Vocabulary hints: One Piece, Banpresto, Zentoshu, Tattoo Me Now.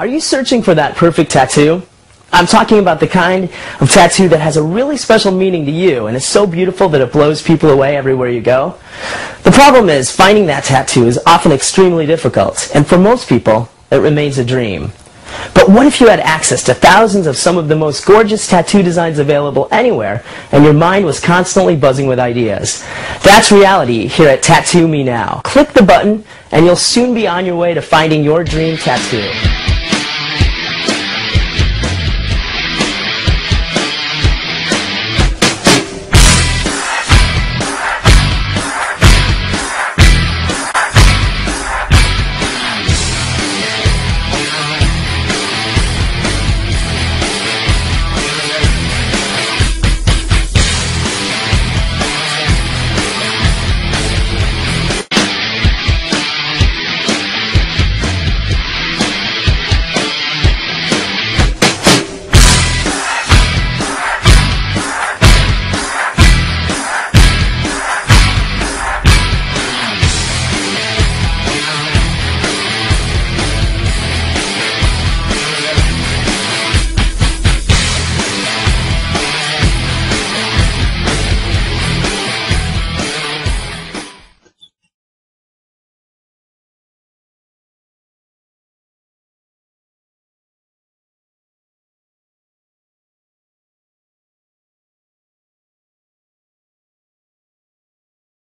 Are you searching for that perfect tattoo? I'm talking about the kind of tattoo that has a really special meaning to you and is so beautiful that it blows people away everywhere you go. The problem is finding that tattoo is often extremely difficult, and for most people, it remains a dream. But what if you had access to thousands of some of the most gorgeous tattoo designs available anywhere, and your mind was constantly buzzing with ideas? That's reality here at Tattoo Me Now. Click the button, and you'll soon be on your way to finding your dream tattoo.